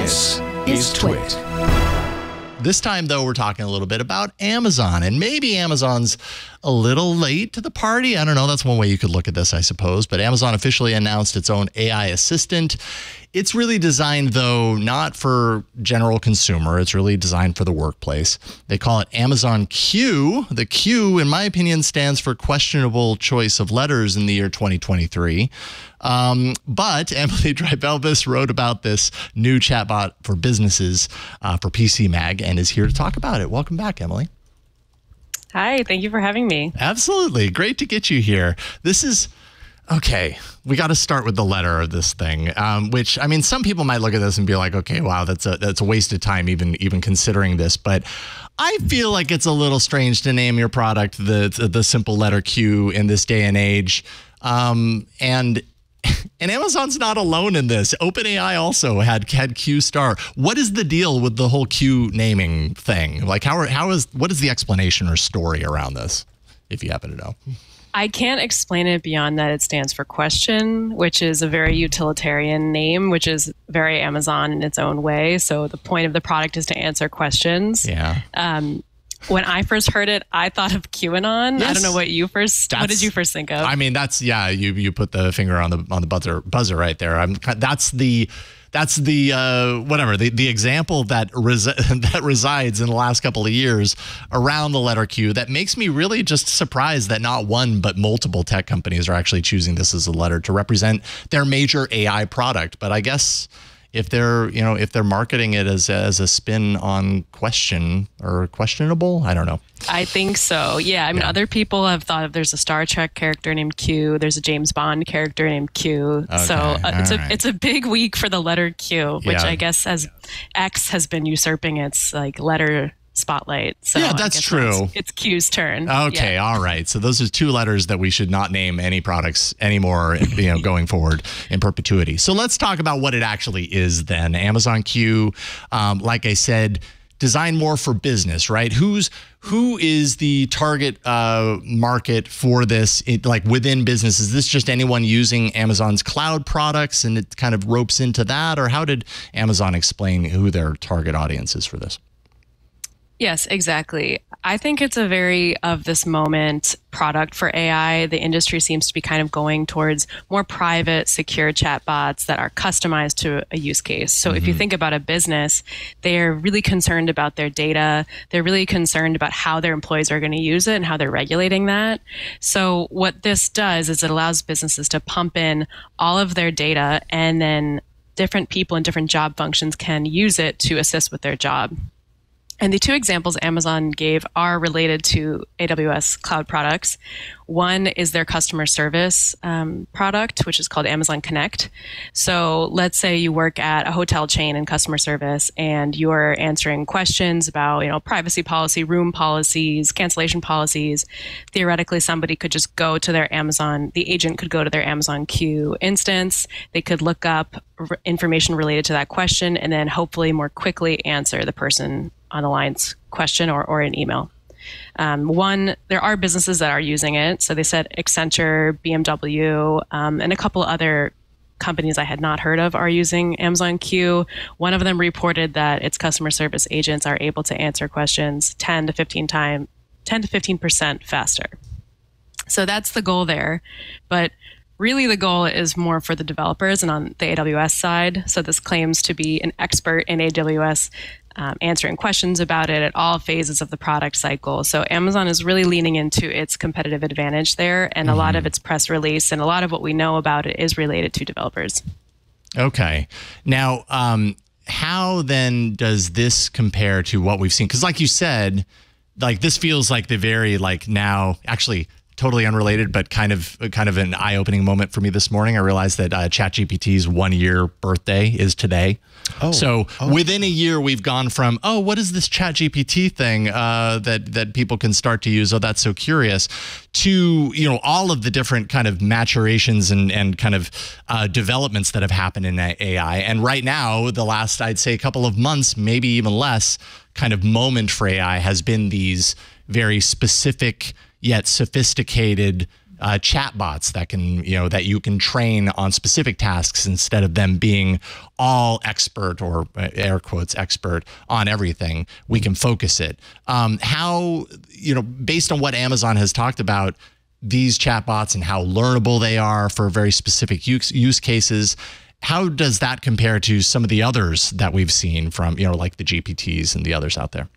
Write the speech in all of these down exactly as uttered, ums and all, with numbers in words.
This is TWiT. This time, though, we're talking a little bit about Amazon, and maybe Amazon's a little late to the party. I don't know. That's one way you could look at this, I suppose. But Amazon officially announced its own A I assistant. It's really designed, though, not for general consumer. It's really designed for the workplace. They call it Amazon Q. The Q, in my opinion, stands for questionable choice of letters in the year twenty twenty-three. Um, but Emily Dreibelbis wrote about this new chatbot for businesses uh, for P C Mag and is here to talk about it. Welcome back, Emily. Hi, thank you for having me. Absolutely. Great to get you here. This is, okay, we got to start with the letter of this thing, um, which, I mean, some people might look at this and be like, okay, wow, that's a, that's a waste of time even even considering this. But I feel like it's a little strange to name your product the, the, the simple letter Q in this day and age. Um, and And Amazon's not alone in this. OpenAI also had had Q Star. What is the deal with the whole Q naming thing? Like, how are, how is what is the explanation or story around this, if you happen to know? I can't explain it beyond that it stands for question, which is a very utilitarian name, which is very Amazon in its own way. So the point of the product is to answer questions. Yeah. Um, When I first heard it, I thought of QAnon. Yes. I don't know what you first. That's, what did you first think of? I mean, that's yeah. You you put the finger on the on the buzzer buzzer right there. I'm that's the that's the uh, whatever the the example that resi that resides in the last couple of years around the letter Q that makes me really just surprised that not one but multiple tech companies are actually choosing this as a letter to represent their major A I product. But I guess, if they're, you know, if they're marketing it as as a spin on question or questionable, I don't know. I think so. Yeah, I mean, yeah. Other people have thought of. There's a Star Trek character named Q. There's a James Bond character named Q. Okay, so uh, it's right. a it's a big week for the letter Q, which yeah. I guess as X has been usurping its like letter spotlight. So yeah, that's true. That's, it's Q's turn. Okay, yeah. All right. So those are two letters that we should not name any products anymore, you know, going forward in perpetuity. So let's talk about what it actually is then. Amazon Q, um, like I said, designed more for business, right? Who's who is the target uh, market for this? It, like within business, is this just anyone using Amazon's cloud products, and it kind of ropes into that, or how did Amazon explain who their target audience is for this? Yes, exactly. I think it's a very of this moment product for A I. The industry seems to be kind of going towards more private, secure chatbots that are customized to a use case. So mm-hmm. if you think about a business, they're really concerned about their data. They're really concerned about how their employees are going to use it and how they're regulating that. So what this does is it allows businesses to pump in all of their data, and then different people in different job functions can use it to assist with their job. And the two examples Amazon gave are related to A W S cloud products. One is their customer service um, product, which is called Amazon Connect. So let's say you work at a hotel chain in customer service, and you're answering questions about, you know, privacy policy, room policies, cancellation policies. Theoretically, somebody could just go to their Amazon, the agent could go to their Amazon Q instance. They could look up information related to that question, and then hopefully more quickly answer the person on the line's question or, or an email. Um, one, there are businesses that are using it. So they said Accenture, B M W, um, and a couple other companies I had not heard of are using Amazon Q. One of them reported that its customer service agents are able to answer questions ten to fifteen percent faster. So that's the goal there. But really, the goal is more for the developers and on the A W S side. So this claims to be an expert in A W S, um, answering questions about it at all phases of the product cycle. So Amazon is really leaning into its competitive advantage there, and mm-hmm. a lot of its press release and a lot of what we know about it is related to developers. Okay. Now, um, how then does this compare to what we've seen? Because like you said, like this feels like the very like now actually. Totally unrelated, but kind of kind of an eye-opening moment for me this morning. I realized that uh, ChatGPT's one-year birthday is today. Oh, so oh. within a year, we've gone from, oh, what is this ChatGPT thing uh, that that people can start to use? Oh, that's so curious. To, you know, all of the different kind of maturations and and kind of uh, developments that have happened in A I. And right now, the last I'd say couple of months, maybe even less, kind of moment for A I has been these very specific, yet sophisticated uh, chat bots that can, you know, that you can train on specific tasks instead of them being all expert, or air quotes expert, on everything. We can focus it. Um, how, you know, based on what Amazon has talked about, these chatbots and how learnable they are for very specific use, use cases, how does that compare to some of the others that we've seen from, you know, like the G P Ts and the others out there?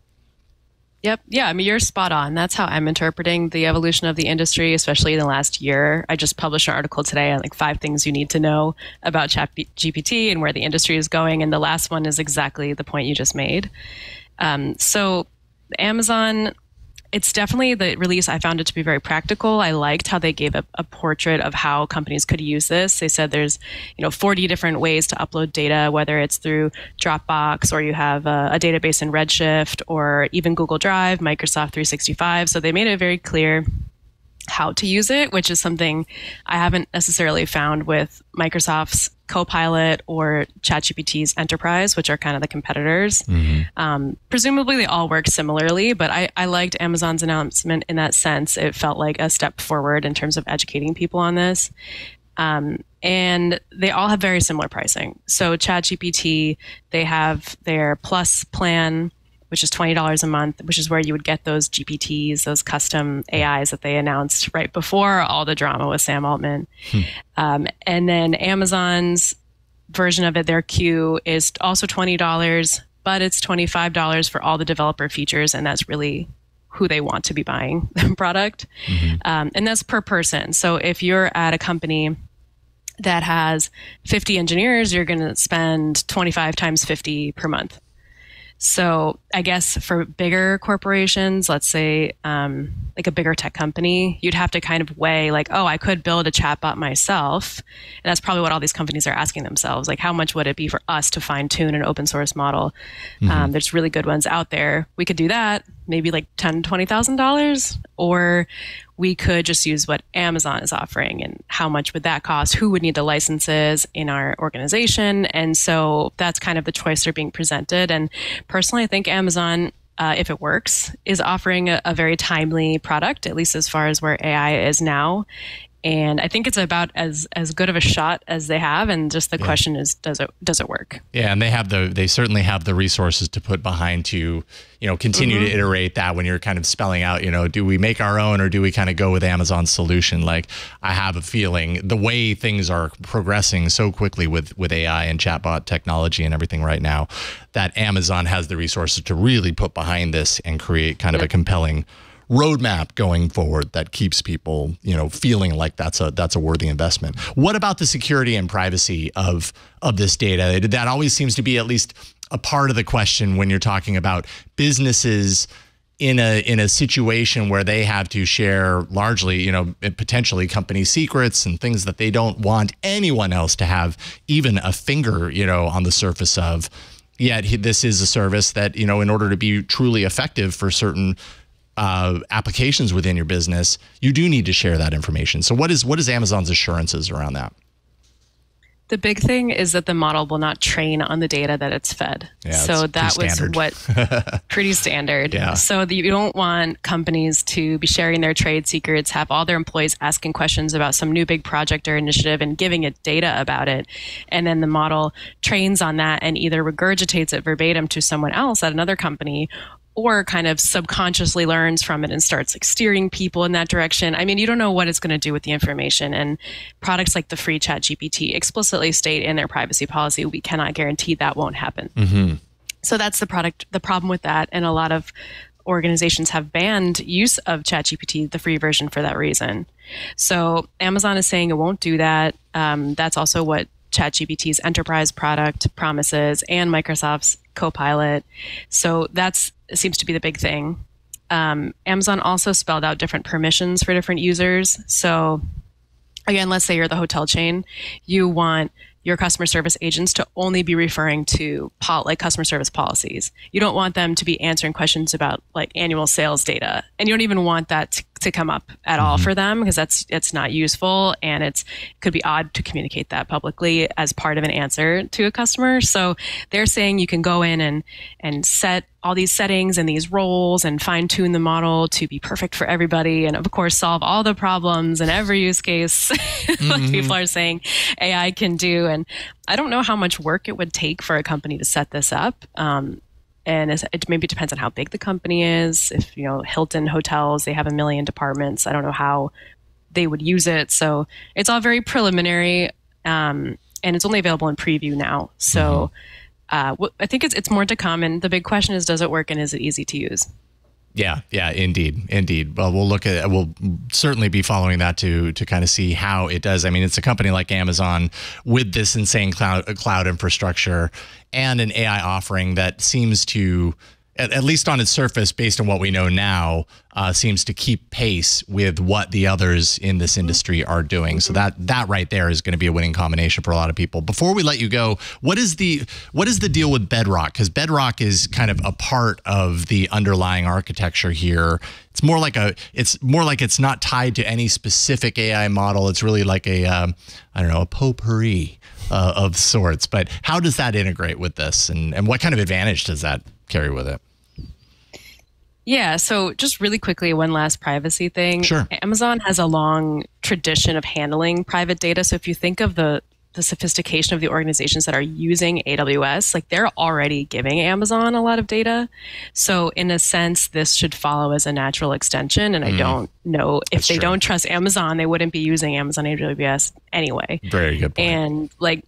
Yep. Yeah. I mean, you're spot on. That's how I'm interpreting the evolution of the industry, especially in the last year. I just published an article today on like five things you need to know about Chat G P T and where the industry is going. And the last one is exactly the point you just made. Um, so Amazon, it's definitely the release. I found it to be very practical. I liked how they gave a, a portrait of how companies could use this. They said there's, you know, forty different ways to upload data, whether it's through Dropbox or you have a, a database in Redshift or even Google Drive, Microsoft three sixty-five. So they made it very clear how to use it, which is something I haven't necessarily found with Microsoft's Copilot or Chat G P T's Enterprise, which are kind of the competitors. Mm-hmm. Um, presumably they all work similarly, but I, I liked Amazon's announcement in that sense. It felt like a step forward in terms of educating people on this. Um, and they all have very similar pricing. So Chat G P T, they have their Plus plan, which is twenty dollars a month, which is where you would get those G P Ts, those custom A Is that they announced right before all the drama with Sam Altman. Hmm. Um, and then Amazon's version of it, their Q, is also twenty dollars, but it's twenty-five dollars for all the developer features, and that's really who they want to be buying the product. Mm-hmm. Um, and that's per person. So if you're at a company that has fifty engineers, you're going to spend twenty-five times fifty per month. So I guess for bigger corporations, let's say um, like a bigger tech company, you'd have to kind of weigh like, oh, I could build a chatbot myself. And that's probably what all these companies are asking themselves. Like, how much would it be for us to fine tune an open source model? Mm-hmm. Um, there's really good ones out there. We could do that, maybe like ten thousand dollars, twenty thousand dollars, or we could just use what Amazon is offering. And how much would that cost? Who would need the licenses in our organization? And so that's kind of the choice they're being presented. And personally, I think Amazon, uh, if it works, is offering a, a very timely product, at least as far as where A I is now. And I think it's about as as good of a shot as they have, and just the yeah. question is, does it does it work? Yeah, and they have the they certainly have the resources to put behind to, you know, continue mm-hmm. to iterate that when you're kind of spelling out, you know, do we make our own or do we kind of go with Amazon's solution? Like, I have a feeling the way things are progressing so quickly with with A I and chatbot technology and everything right now, that Amazon has the resources to really put behind this and create kind yep. of a compelling roadmap going forward that keeps people, you know, feeling like that's a that's a worthy investment. What about the security and privacy of of this data? That always seems to be at least a part of the question when you're talking about businesses in a in a situation where they have to share largely, you know, potentially company secrets and things that they don't want anyone else to have even a finger, you know, on the surface of. Yet this is a service that, you know, in order to be truly effective for certain Uh, applications within your business, you do need to share that information. So what is what is Amazon's assurances around that? The big thing is that the model will not train on the data that it's fed. Yeah, so that was what pretty standard. Yeah. So the, you don't want companies to be sharing their trade secrets, have all their employees asking questions about some new big project or initiative and giving it data about it. And then the model trains on that and either regurgitates it verbatim to someone else at another company, or kind of subconsciously learns from it and starts like steering people in that direction. I mean, you don't know what it's going to do with the information. And products like the free Chat G P T explicitly state in their privacy policy, we cannot guarantee that won't happen. Mm-hmm. So that's the product, the problem with that. And a lot of organizations have banned use of Chat G P T, the free version, for that reason. So Amazon is saying it won't do that. Um, that's also what Chat G P T's enterprise product promises and Microsoft's Copilot. So that's seems to be the big thing. Um, Amazon also spelled out different permissions for different users. So again, let's say you're the hotel chain. You want your customer service agents to only be referring to pol like customer service policies. You don't want them to be answering questions about like annual sales data. And you don't even want that to to come up at all for them, because that's it's not useful, and it's could be odd to communicate that publicly as part of an answer to a customer. So they're saying you can go in and and set all these settings and these roles and fine tune the model to be perfect for everybody, and of course solve all the problems in every use case mm-hmm. like people are saying A I can do. And I don't know how much work it would take for a company to set this up. Um, And it maybe depends on how big the company is. If, you know, Hilton hotels, they have a million departments. I don't know how they would use it. So it's all very preliminary, um, and it's only available in preview now. So mm-hmm. uh, I think it's, it's more to come. And the big question is, does it work and is it easy to use? Yeah, yeah, indeed, indeed. Well, we'll look at, we'll certainly be following that to to kind of see how it does. I mean, it's a company like Amazon with this insane cloud cloud infrastructure and an A I offering that seems to, at, at least on its surface, based on what we know now, uh, seems to keep pace with what the others in this industry are doing. So that that right there is going to be a winning combination for a lot of people. Before we let you go, what is the what is the deal with Bedrock? Because Bedrock is kind of a part of the underlying architecture here. It's more like a it's more like it's not tied to any specific A I model. It's really like a um, I don't know, a potpourri uh, of sorts. But how does that integrate with this, and and what kind of advantage does that carry with it? Yeah, so just really quickly, one last privacy thing. Sure. Amazon has a long tradition of handling private data. So if you think of the the sophistication of the organizations that are using A W S, like they're already giving Amazon a lot of data. So in a sense, this should follow as a natural extension. And mm. I don't know if That's they true. don't trust Amazon, they wouldn't be using Amazon A W S anyway. Very good point. And like,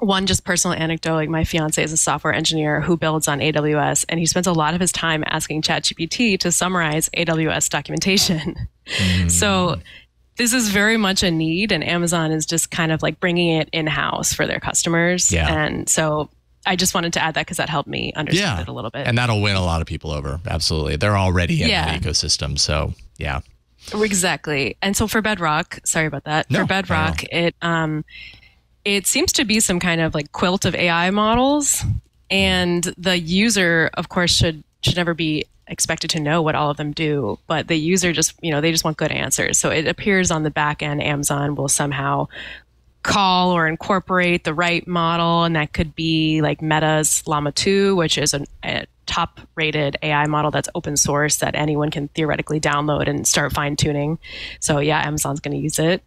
one just personal anecdote, like my fiance is a software engineer who builds on A W S, and he spends a lot of his time asking ChatGPT to summarize A W S documentation. Mm. So this is very much a need, and Amazon is just kind of like bringing it in-house for their customers. Yeah. And so I just wanted to add that because that helped me understand yeah. it a little bit. And that'll win a lot of people over. Absolutely. They're already in yeah. that ecosystem. So yeah. Exactly. And so for Bedrock, sorry about that. No, for Bedrock, it... um. It seems to be some kind of like quilt of A I models, and the user, of course, should should never be expected to know what all of them do. But the user just, you know, they just want good answers. So it appears on the back end, Amazon will somehow call or incorporate the right model, and that could be like Meta's Llama two, which is an, a top-rated A I model that's open source that anyone can theoretically download and start fine-tuning. So yeah, Amazon's going to use it.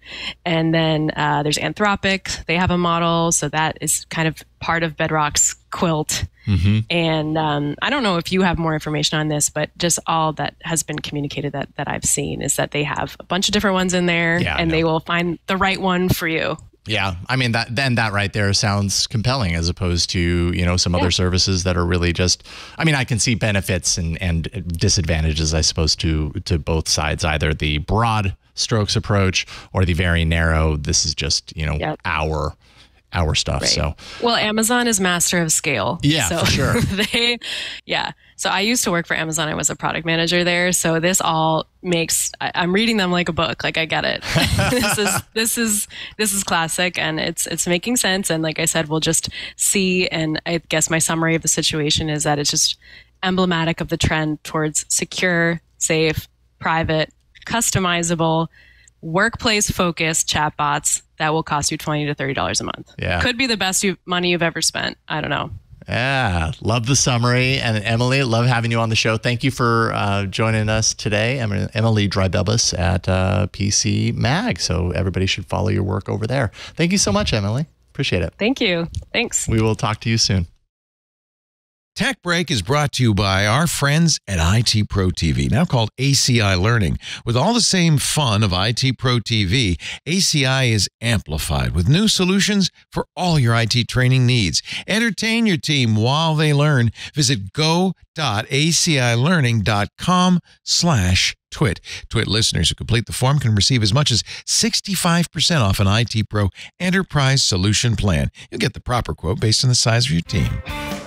And then uh, there's Anthropic. They have a model. So that is kind of part of Bedrock's quilt. Mm-hmm. And um, I don't know if you have more information on this, but just all that has been communicated that, that I've seen is that they have a bunch of different ones in there, yeah, and no. they will find the right one for you. Yeah, I mean that. Then that right there sounds compelling, as opposed to, you know, some yeah. other services that are really just. I mean, I can see benefits and and disadvantages, I suppose, to to both sides. Either the broad strokes approach or the very narrow. This is just, you know, yep. our our stuff. Right. So well, Amazon is master of scale. Yeah, so for sure. They, yeah. So I used to work for Amazon. I was a product manager there. So this all makes, I, I'm reading them like a book. Like I get it. this is, this is, this is classic, and it's, it's making sense. And like I said, we'll just see. And I guess my summary of the situation is that it's just emblematic of the trend towards secure, safe, private, customizable, workplace-focused chatbots that will cost you twenty to thirty dollars a month. Yeah. Could be the best you've, money you've ever spent. I don't know. Yeah, love the summary. And Emily, love having you on the show. Thank you for uh, joining us today. I'm Emily Dreibelbis at uh, P C Mag. So everybody should follow your work over there. Thank you so much, Emily. Appreciate it. Thank you. Thanks. We will talk to you soon. Tech Break is brought to you by our friends at I T Pro T V, now called A C I Learning. With all the same fun of I T Pro T V, A C I is amplified with new solutions for all your I T training needs. Entertain your team while they learn. Visit go dot A C I learning dot com slash twit. TWiT listeners who complete the form can receive as much as sixty-five percent off an I T Pro Enterprise Solution Plan. You'll get the proper quote based on the size of your team.